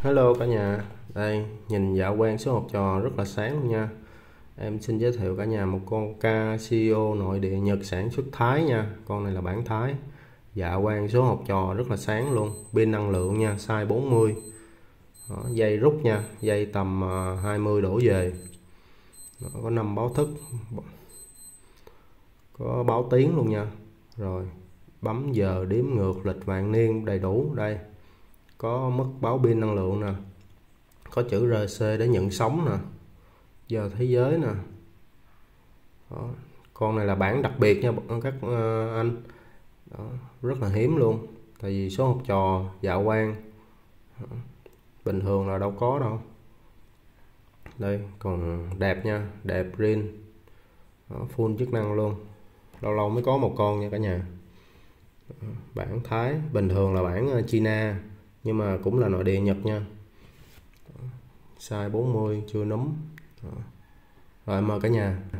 Hello cả nhà, đây nhìn dạo quang số học trò rất là sáng luôn nha. Em xin giới thiệu cả nhà một con Casio nội địa Nhật sản xuất Thái nha. Con này là bản Thái, dạo quang số học trò rất là sáng luôn, pin năng lượng nha, size 40. Đó, dây rút nha, dây tầm 20 đổ về. Đó, có 5 báo thức, có báo tiếng luôn nha. Rồi bấm giờ đếm ngược, lịch vạn niên đầy đủ. Đây có mức báo pin năng lượng nè, có chữ RC để nhận sóng nè, giờ thế giới nè. Đó, con này là bản đặc biệt nha các anh. Đó, rất là hiếm luôn, tại vì số học trò dạo quang bình thường là đâu có đâu. Đây còn đẹp nha, đẹp rin. Đó, full chức năng luôn, lâu lâu mới có một con nha cả nhà. Đó, bản Thái, bình thường là bản China nhưng mà cũng là nội địa Nhật nha. Size 40 chưa núm. Rồi mời cả nhà.